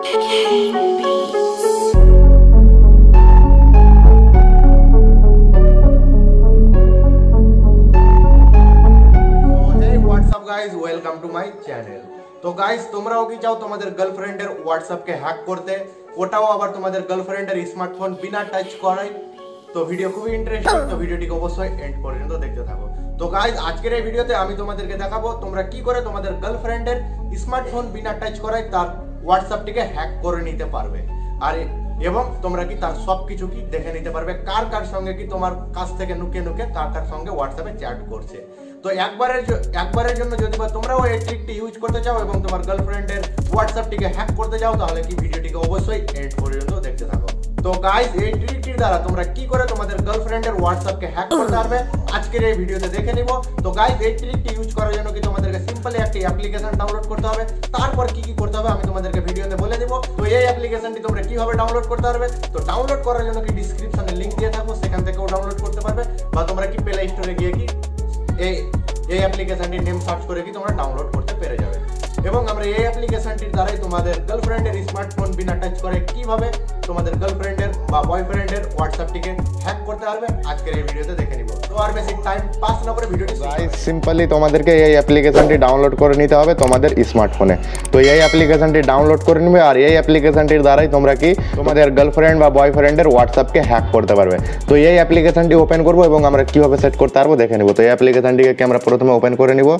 Welcome to my channel. तो guys তোমরা কি চাও তোমাদের গার্লফ্রেন্ডের WhatsApp কে হ্যাক করতে, ওটাও আবার তোমাদের গার্লফ্রেন্ডের স্মার্টফোন বিনা টাচ করায়? তো ভিডিও খুবই ইন্টারেস্টিং, তো ভিডিওটিকে অবশ্যই এন্ড পর্যন্ত দেখতে থাকো। তো গাইস আজকের এই ভিডিওতে আমি তোমাদেরকে দেখাবো তোমরা কি করে তোমাদের গার্লফ্রেন্ডের স্মার্টফোন বিনা টাচ করায় তার WhatsApp টিকে হ্যাক করে নিতে পারবে, আর এবং তোমরা কি তার সবকিছু কি দেখে নিতে পারবে, কার কার সঙ্গে কি তোমার কাছ থেকে নুকে নুকে কার কার সঙ্গে হোয়াটসঅ্যাপে চ্যাট করছে। তো একবারের জন্য যদি তোমরাও এই ট্রিকটি ইউজ করতে চাও এবং তোমার গার্লফ্রেন্ডের হোয়াটসঅ্যাপটিকে হ্যাক করতে চাও, তাহলে কি ভিডিওটিকে অবশ্যই এন্ড পর্যন্ত দেখতে থাকো। তো গাইস এই ট্রিকটির দ্বারা তোমরা কি করে তোমাদের গার্লফ্রেন্ডের হোয়াটসঅ্যাপকে হ্যাক করতে পারবে আজকের এই ভিডিওতে দেখে নিব। তো গাইস এই ট্রিকটি ইউজ করার জন্য কি তোমাদেরকে সিম্পলি একটি অ্যাপ্লিকেশন ডাউনলোড করতে হবে, তারপর কি কি করতে হবে আমি তোমাদেরকে ভিডিওতে বলে দেব। তো এই অ্যাপ্লিকেশনটি তোমরা কিভাবে ডাউনলোড করতে পারবে, তো ডাউনলোড করার জন্য কি ডেসক্রিপশনে লিংক দিয়ে থাকবো, সেখান থেকেও ডাউনলোড করতে পারবে, বা তোমরা কি প্লে স্টোরে গিয়ে কি এই অ্যাপ্লিকেশনটির নেম সার্চ করে কি তোমরা ডাউনলোড করতে পেরে যাবে। এবং আমরা এই অ্যাপ্লিকেশনটির দ্বারাই তোমাদের গার্লফ্রেন্ডের স্মার্টফোন বিনা টাচ করে কিভাবে তোমাদের গার্লফ্রেন্ডের বা বয়ফ্রেন্ডের হোয়াটসঅ্যাপটিকে হ্যাক করতে পারবে আজকের এই ভিডিওতে দেখে নিব। তো আর বেশি টাইম পাস না করে ভিডিওটি গাইস সিম্পলি তোমাদেরকে এই অ্যাপ্লিকেশনটি ডাউনলোড করে নিতে হবে তোমাদের স্মার্টফোনে। তো এই অ্যাপ্লিকেশনটি ডাউনলোড করে নেবে, আর এই অ্যাপ্লিকেশনটির দ্বারাই তোমরা কি তোমাদের গার্লফ্রেন্ড বা বয়ফ্রেন্ডের হোয়াটসঅ্যাপকে হ্যাক করতে পারবে। তো এই অ্যাপ্লিকেশনটি ওপেন করবো এবং আমরা কীভাবে সেট করতে পারবো দেখে নেব। তো এই অ্যাপ্লিকেশনটিকে আমরা প্রথমে ওপেন করে নিব।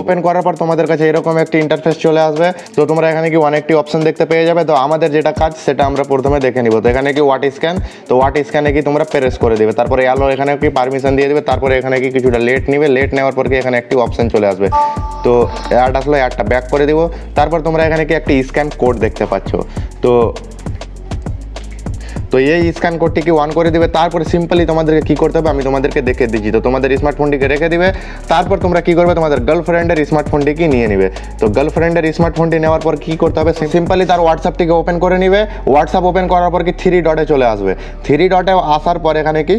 ওপেন করার পর তোমাদের কাছে এরকম একটি ইন্টারফেস চলে আসবে। তো তোমরা এখানে কি অনেকটি অপশন দেখতে পেয়ে যাবে। তো আমাদের যেটা কাজ সেটা আমরা প্রথমে দেখে নিব। তো এখানে কি হোয়াট স্ক্যান, তো হোয়াট স্ক্যানে কি তোমরা প্রেস করে দেবে, তারপরে অ্যালো এখানে কি পারমিশন দিয়ে দেবে, তারপরে এখানে কি কিছুটা লেট নেবে, লেট নেওয়ার পর কি এখানে একটি অপশন চলে আসবে। তো অ্যাড আসলে অ্যাডটা ব্যাক করে দেবো। তারপর তোমরা এখানে কি একটি স্ক্যান কোড দেখতে পাচ্ছ, তো এই স্ক্যান কোডটিকে অন করে দেবে। তারপরে সিম্পলি তোমাদেরকে কী করতে হবে আমি তোমাদেরকে দেখে দিচ্ছি। তো তোমাদের স্মার্টফোনটিকে রেখে দিবে, তারপর তোমরা কী করবে তোমাদের গার্লফ্রেন্ডের স্মার্টফোনটিকে নিয়ে নেবে। তো গার্লফ্রেন্ডের স্মার্টফোনটি নেওয়ার পর কী করতে হবে, সিম্পলি তার হোয়াটসঅ্যাপটিকে ওপেন করে নেবে। হোয়াটসঅ্যাপ ওপেন করার পর কি থ্রি ডটে চলে আসবে। থ্রি ডটে আসার পর এখানে কি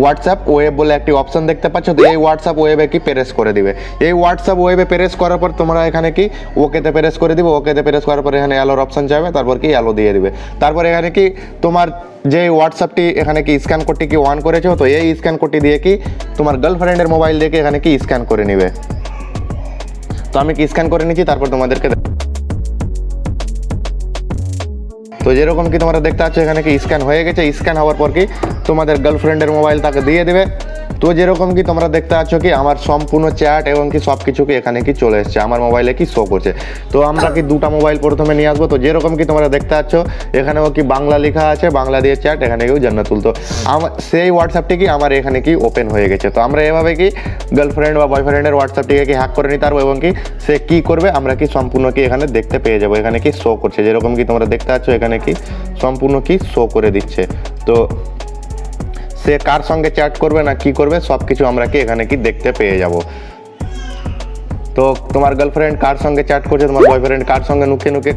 হোয়াটসঅ্যাপ ওয়েব বলে একটি অপশন দেখতে পাচ্ছ। তো এই হোয়াটসঅ্যাপ ওয়েবে কি প্রেস করে দিবে। এই হোয়াটসঅ্যাপ ওয়েবে প্রেস করার পর তোমরা এখানে কি ওকেতে প্রেস করে দিবে। ওকেতে প্রেস করার পর এখানে অ্যালোর অপশন যাবে, তারপর কি অ্যালো দিয়ে দিবে। তারপর এখানে কি তোমার যে হোয়াটসঅ্যাপটি এখানে কি স্ক্যান কোডটি কি অন করেছো, তো এই স্ক্যান কোডটি দিয়ে কি তোমার গার্লফ্রেন্ডের মোবাইল দিয়ে এখানে কি স্ক্যান করে নেবে। তো আমি কি স্ক্যান করে নিচ্ছি, তারপর তোমাদেরকে। তো যেরকম কি তোমরা দেখতে পাচ্ছ এখানে কি স্ক্যান হয়ে গেছে। স্ক্যান হওয়ার পর কি তোমাদের গার্লফ্রেন্ডের মোবাইল তাকে দিয়ে দেবে। তো যেরকম কি তোমরা দেখতে পাচ্ছ কি আমার সম্পূর্ণ চ্যাট এবং কি সব কিছু কি এখানে কি চলে এসছে, আমার মোবাইলে কি শো করছে। তো আমরা কি দুটো মোবাইল প্রথমে নিয়ে আসবো। তো যেরকম কি তোমরা দেখতে পাচ্ছ এখানেও কি বাংলা লেখা আছে, বাংলা দিয়ে চ্যাট এখানে কেউ জান্নাত তুলতো। আমার সেই হোয়াটসঅ্যাপটি কি আমার এখানে কি ওপেন হয়ে গেছে। তো আমরা এভাবে কি গার্লফ্রেন্ড বা বয়ফ্রেন্ডের হোয়াটসঅ্যাপটিকে কি হ্যাক করে নিতে পারবো, এবং কি সে কী করবে আমরা কি সম্পূর্ণ কি এখানে দেখতে পেয়ে যাবো। এখানে কি শো করছে যেরকম কি তোমরা দেখতে পাচ্ছ এখানে কি সম্পূর্ণ কি শো করে দিচ্ছে। তো সে কার সঙ্গে চ্যাট করবে না কি করবে সব কিছু আমরা কি এখানে কি দেখতে পেয়ে যাব। তো তোমার গার্লফ্রেন্ড কার সঙ্গে চ্যাট করছে, তোমার বয়ফ্রেন্ড কার সঙ্গে নুকে নুকে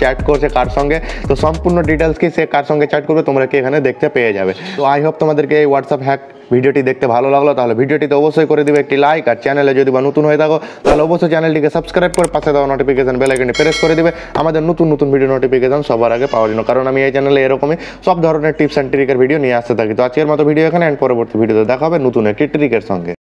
চ্যাট করছে কার সঙ্গে, তো সম্পূর্ণ ডিটেলস কি সে কার সঙ্গে চ্যাট করবে তোমরা কি এখানে দেখতে পেয়ে যাবে। তো আই হোপ তোমাদেরকে এই হোয়াটসঅ্যাপ হ্যাক ভিডিওটি দেখতে ভালো লাগলো। তাহলে ভিডিওটিতে অবশ্যই করে দিবে একটি লাইক, আর চ্যানেলে যদি বা নতুন হয়ে থাকো তাহলে অবশ্যই চ্যানেলটিকে সাবস্ক্রাইব করে পাশে দেওয়া নোটিফিকেশন বেল আইকনটি প্রেস করে দিবে আমাদের নতুন নতুন ভিডিও নোটিফিকেশন সবার আগে পাওয়ার জন্য, কারণ আমি এই চ্যানেলে এরকমই সব ধরনের টিপস অ্যান্ড ট্রিকের ভিডিও নিয়ে আসতে থাকি। তো আজকের মতো ভিডিও এখানে, এন্ড পরবর্তী ভিডিওতে দেখা হবে নতুন একটি ট্রিকের সঙ্গে।